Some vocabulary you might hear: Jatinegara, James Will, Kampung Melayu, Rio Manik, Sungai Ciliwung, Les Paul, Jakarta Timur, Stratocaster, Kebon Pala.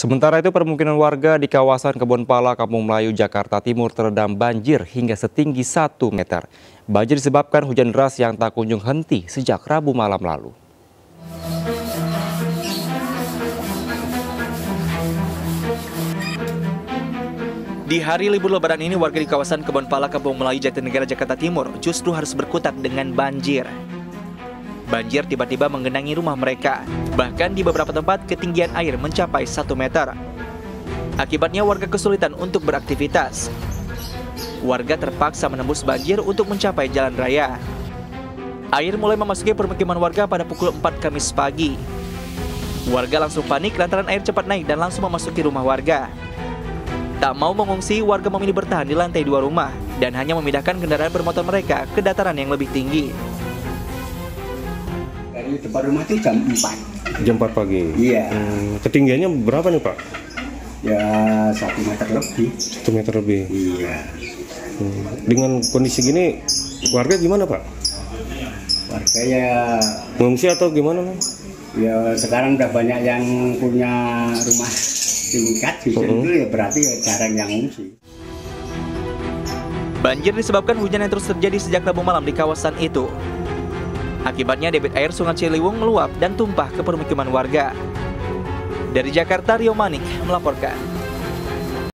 Sementara itu permukiman warga di kawasan Kebon Pala, Kampung Melayu, Jakarta Timur terendam banjir hingga setinggi 1 meter. Banjir disebabkan hujan deras yang tak kunjung henti sejak Rabu malam lalu. Di hari libur Lebaran ini, warga di kawasan Kebon Pala, Kampung Melayu, Jatinegara, Jakarta Timur justru harus berkutat dengan banjir. Banjir tiba-tiba menggenangi rumah mereka. Bahkan di beberapa tempat, ketinggian air mencapai 1 meter. Akibatnya warga kesulitan untuk beraktivitas. Warga terpaksa menembus banjir untuk mencapai jalan raya. Air mulai memasuki permukiman warga pada pukul 4 Kamis pagi. Warga langsung panik lantaran air cepat naik dan langsung memasuki rumah warga. Tak mau mengungsi, warga memilih bertahan di lantai 2 rumah dan hanya memindahkan kendaraan bermotor mereka ke dataran yang lebih tinggi. Dari depan rumah itu jam 4. Jam 4 pagi? Iya. Ketinggiannya berapa nih, Pak? Ya, 1 meter lebih. 1 meter lebih? Iya. Dengan kondisi gini, warga gimana, Pak? Warga ya... mengungsi atau gimana, Pak? Ya, sekarang udah banyak yang punya rumah tingkat hujan itu ya berarti jarang yang ngungsi. Banjir disebabkan hujan yang terus terjadi sejak Rabu malam di kawasan itu. Akibatnya debit air Sungai Ciliwung meluap dan tumpah ke permukiman warga. Dari Jakarta, Rio Manik melaporkan.